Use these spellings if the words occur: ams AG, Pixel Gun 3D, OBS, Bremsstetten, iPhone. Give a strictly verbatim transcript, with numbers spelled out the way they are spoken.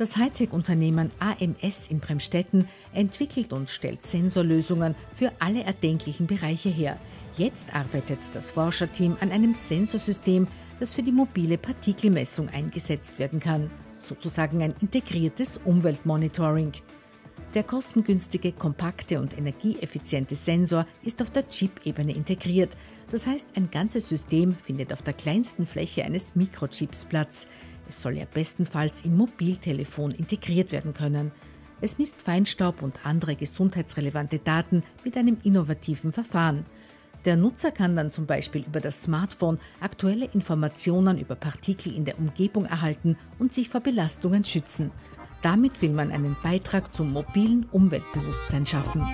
Das Hightech-Unternehmen A M S in Bremsstetten entwickelt und stellt Sensorlösungen für alle erdenklichen Bereiche her. Jetzt arbeitet das Forscherteam an einem Sensorsystem, das für die mobile Partikelmessung eingesetzt werden kann. Sozusagen ein integriertes Umweltmonitoring. Der kostengünstige, kompakte und energieeffiziente Sensor ist auf der Chip-Ebene integriert. Das heißt, ein ganzes System findet auf der kleinsten Fläche eines Mikrochips Platz. Es soll ja bestenfalls im Mobiltelefon integriert werden können. Es misst Feinstaub und andere gesundheitsrelevante Daten mit einem innovativen Verfahren. Der Nutzer kann dann zum Beispiel über das Smartphone aktuelle Informationen über Partikel in der Umgebung erhalten und sich vor Belastungen schützen. Damit will man einen Beitrag zum mobilen Umweltbewusstsein schaffen.